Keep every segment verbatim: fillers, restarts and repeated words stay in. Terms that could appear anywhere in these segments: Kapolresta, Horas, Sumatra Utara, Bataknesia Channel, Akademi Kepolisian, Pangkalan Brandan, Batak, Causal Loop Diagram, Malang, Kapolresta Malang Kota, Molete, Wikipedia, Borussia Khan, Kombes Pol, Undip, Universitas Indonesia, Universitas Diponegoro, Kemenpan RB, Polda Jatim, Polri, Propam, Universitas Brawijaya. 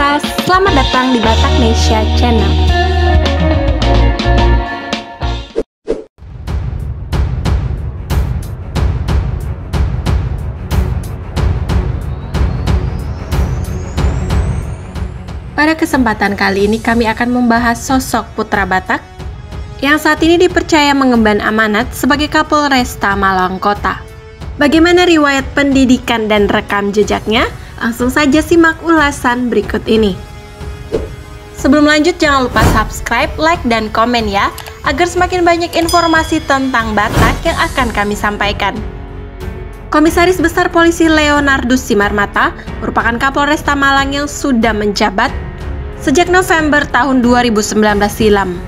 Horas, selamat datang di Bataknesia Channel. Pada kesempatan kali ini kami akan membahas sosok putra Batak yang saat ini dipercaya mengemban amanat sebagai Kapolresta Malang Kota. Bagaimana riwayat pendidikan dan rekam jejaknya? Langsung saja simak ulasan berikut ini. Sebelum lanjut, jangan lupa subscribe, like, dan komen ya, agar semakin banyak informasi tentang Batak yang akan kami sampaikan. Komisaris Besar Polisi Leonardus Simarmata merupakan Kapolresta Malang yang sudah menjabat sejak November tahun dua ribu sembilan belas silam.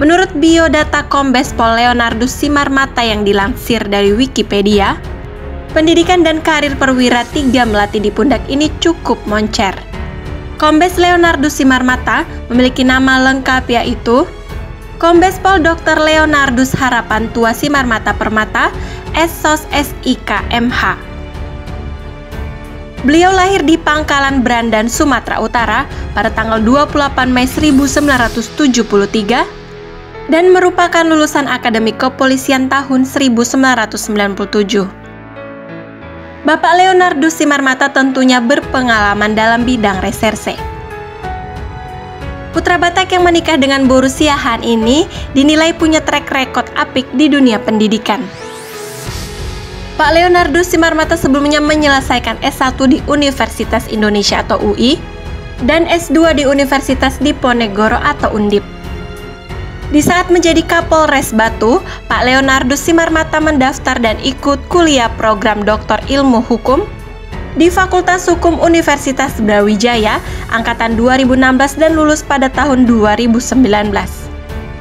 Menurut biodata Kombes Pol Leonardus Simarmata yang dilansir dari Wikipedia, pendidikan dan karir perwira tiga melati di pundak ini cukup moncer. Kombes Leonardus Simarmata memiliki nama lengkap, yaitu Kombes Pol Doktor Leonardus Harapantua Simarmata Permata, S Sos S I K M H. Beliau lahir di Pangkalan Brandan, Sumatera Utara pada tanggal dua puluh delapan Mei seribu sembilan ratus tujuh puluh tiga dan merupakan lulusan Akademi Kepolisian tahun seribu sembilan ratus sembilan puluh tujuh. Bapak Leonardus Simarmata tentunya berpengalaman dalam bidang reserse. Putra Batak yang menikah dengan Borussia Khan ini dinilai punya track record apik di dunia pendidikan. Pak Leonardus Simarmata sebelumnya menyelesaikan S satu di Universitas Indonesia atau U I dan S dua di Universitas Diponegoro atau Undip. Di saat menjadi Kapolres Batu, Pak Leonardus Simarmata mendaftar dan ikut kuliah program Doktor Ilmu Hukum di Fakultas Hukum Universitas Brawijaya angkatan dua ribu enam belas dan lulus pada tahun dua ribu sembilan belas.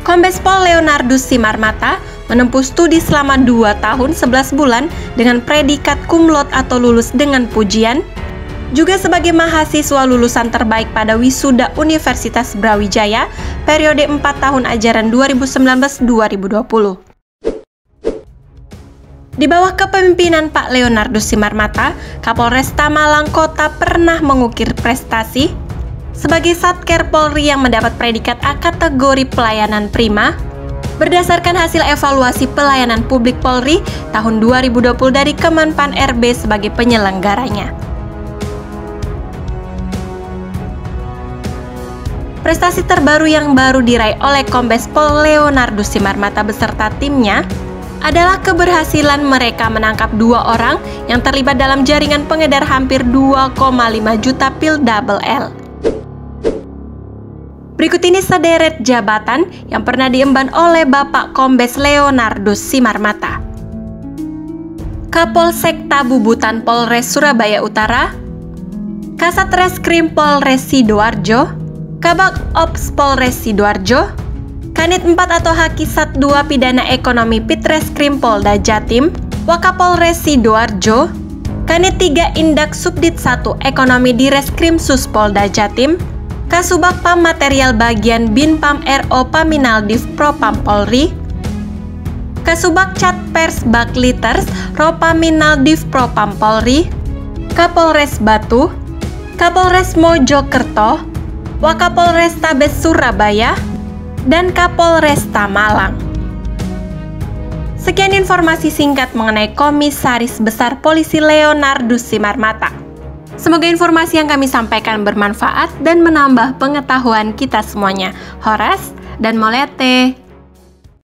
Kombes Pol Leonardus Simarmata menempuh studi selama dua tahun sebelas bulan dengan predikat cum laude atau lulus dengan pujian, juga sebagai mahasiswa lulusan terbaik pada wisuda Universitas Brawijaya periode empat tahun ajaran dua ribu sembilan belas dua ribu dua puluh. Di bawah kepemimpinan Pak Leonardus Simarmata, Kapolresta Malang Kota pernah mengukir prestasi sebagai Satker Polri yang mendapat predikat A kategori pelayanan prima berdasarkan hasil evaluasi pelayanan publik Polri tahun dua ribu dua puluh dari Kemenpan R B sebagai penyelenggaranya. Prestasi terbaru yang baru diraih oleh Kombes Pol Leonardus Simarmata beserta timnya adalah keberhasilan mereka menangkap dua orang yang terlibat dalam jaringan pengedar hampir dua koma lima juta pil double L. Berikut ini sederet jabatan yang pernah diemban oleh Bapak Kombes Leonardus Simarmata. Kapolsek Tabubutan Polres Surabaya Utara, Kasat Reskrim Polres Sidoarjo, Kabak Ops Polres Sidoarjo, Kanit empat atau Hakisat dua Pidana Ekonomi Pitreskrim Polda Jatim, Wakapolres Sidoarjo, Kanit tiga Indak Subdit satu Ekonomi Direskrim Sus Polda Jatim, Kasubag Pam Material Bagian Binpam R O Paminaldiv Propam Polri, Kasubag Cat Pers Bakliters Ropaminaldiv Propam Polri, Kapolres Batu, Kapolres Mojokerto, Wakapolresta Surabaya, dan Kapolresta Malang. Sekian informasi singkat mengenai Komisaris Besar Polisi Leonardus Simarmata. Semoga informasi yang kami sampaikan bermanfaat dan menambah pengetahuan kita semuanya. Horas dan Molete.